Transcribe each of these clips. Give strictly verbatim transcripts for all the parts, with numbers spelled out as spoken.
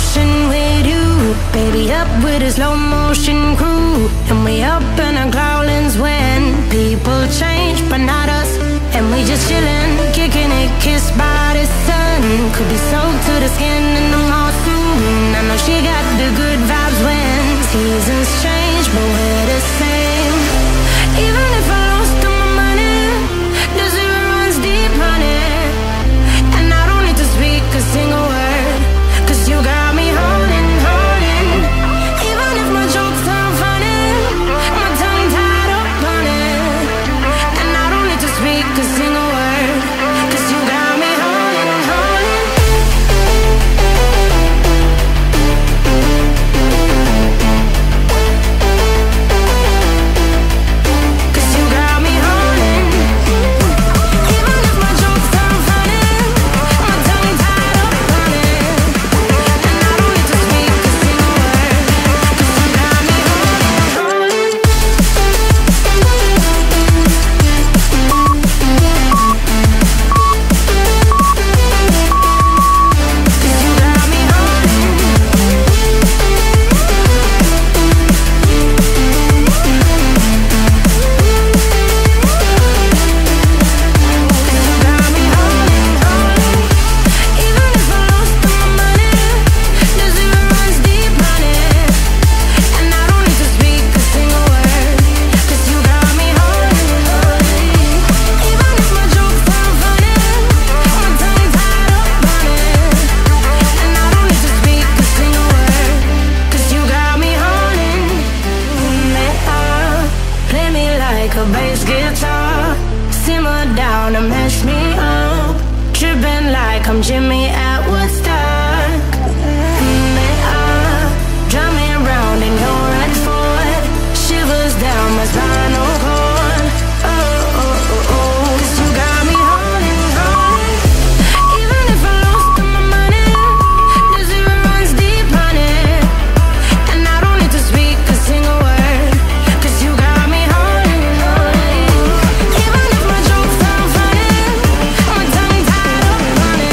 ocean with you, baby, up with a slow motion crew. And we up in our growlings when people change, but not us. And we just chillin', kicking it, kissed by the sun. Could be soaked to the skin in the mall soon. I know she got the good vibes when seasons change, but we're the same. Even if I lost all my money, the zero runs deep, honey. And I don't need to speak a single word, cause you got me holding, holding. Even if my jokes sound funny, my tongue tied up on it. And I don't need to speak a single word, cause you got me holding, holding. Cause you got me holding. Even if my jokes sound funny, my tongue tied up on it. And I don't need to speak a single word, cause you got me holding, holding. Cause you got me holding. Cause you got me holding, holding. Even if I lost all my money, the zero runs deep, honey. And I don't need to speak a single word, cause you got me holding, holding. Even if my jokes sound funny, my tongue tied up on it. And I don't need to speak a single word, cause you got me holding. Jimmy Al, play me like a bass guitar. Simmer down and mess me up. Tripping like I'm Jimmy at Woodstock. Jimmy Al, drive me round in your X four. Shivers down my spinal cord. Oh, oh, oh, oh. Cause you got me holding, holding. Even if I lost all my money, the zero runs deep, honey. And I don't need to speak a single word, cause you got me holding, holding. Even if my jokes sound funny, my tongue tied up on it.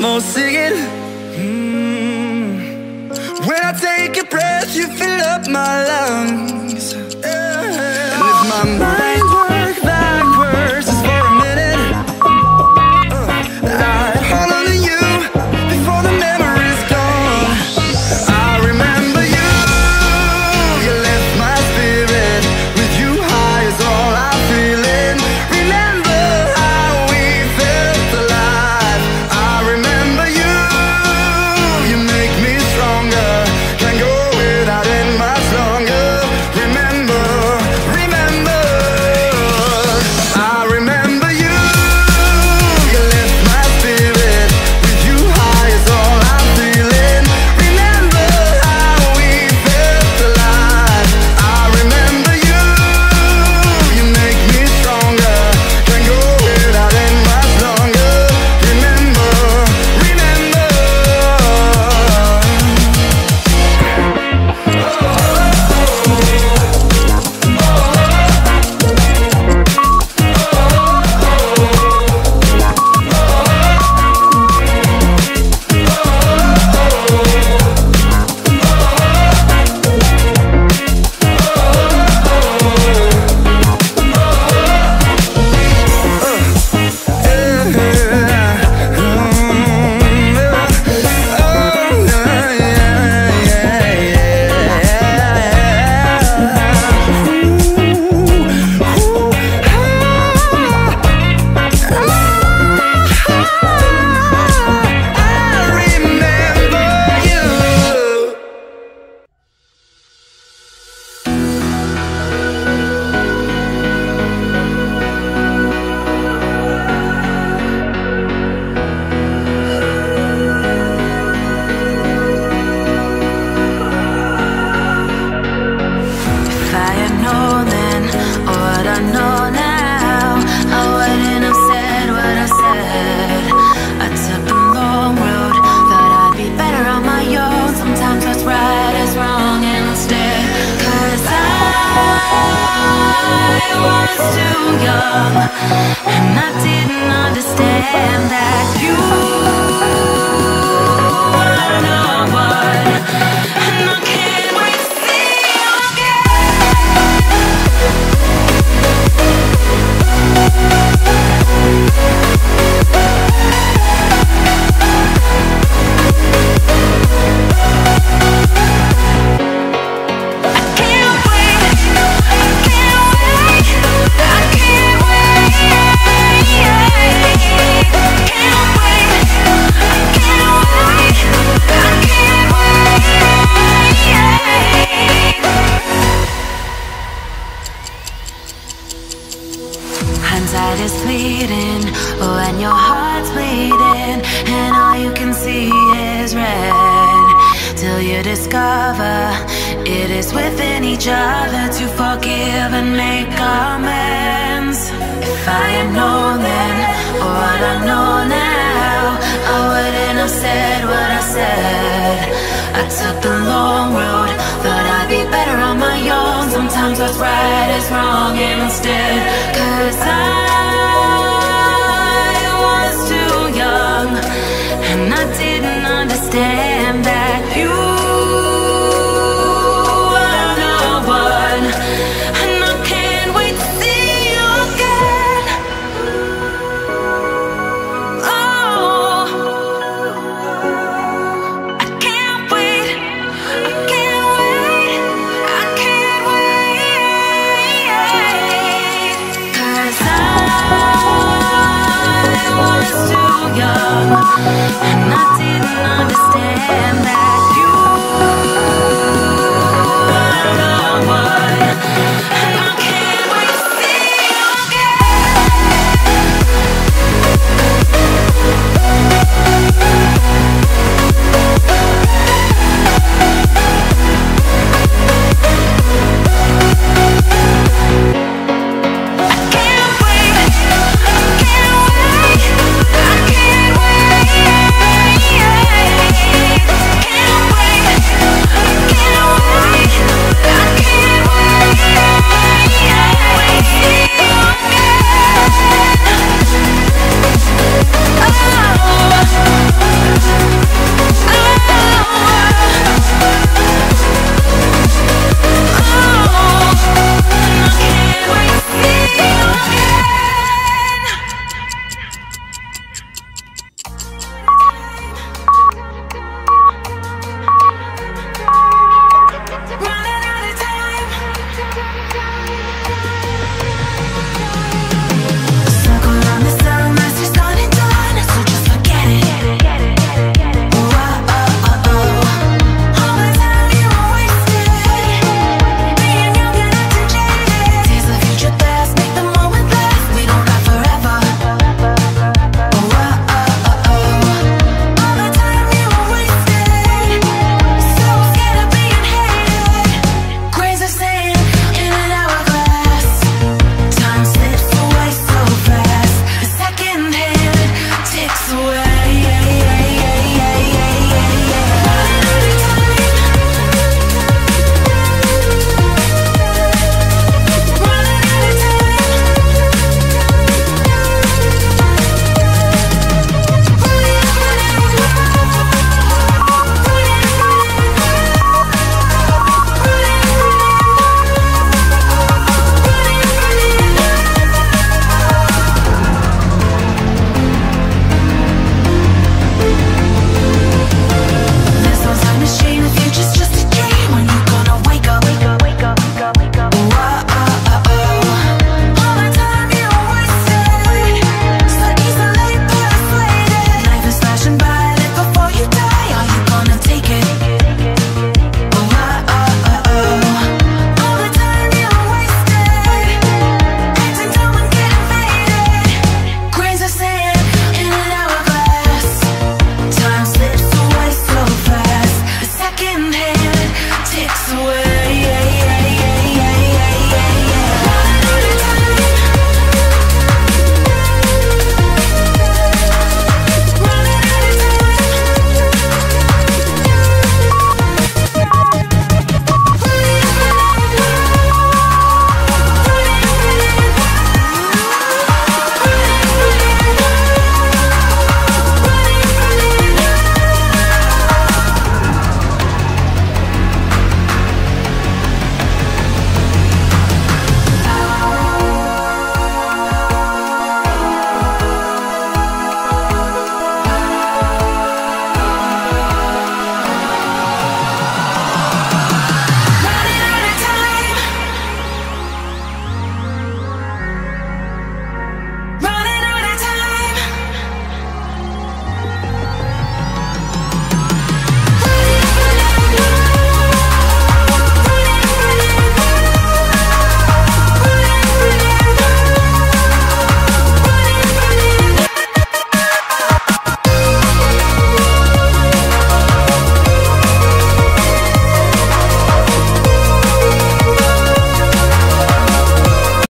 more singing. Mm. When I take a breath, you fill up my lungs. Yeah. And if my mind worked backwards just for a minute, uh, I'd hold on to you before the memory's gone. I remember you, you lift my spirit. With you high is all I'm feeling. Remember and I didn't understand that you were no one, and I can't wait to see you again. I can't wait, I can't wait, I can't wait. Hindsight is fleeting when your heart's bleeding, and all you can see is red. Till you discover it is within each other to forgive and make amends. If I had known then what I know now, I wouldn't have said what I said. I took the long road, thought I'd be better on my own. Sometimes what's right is wrong instead, 'cause I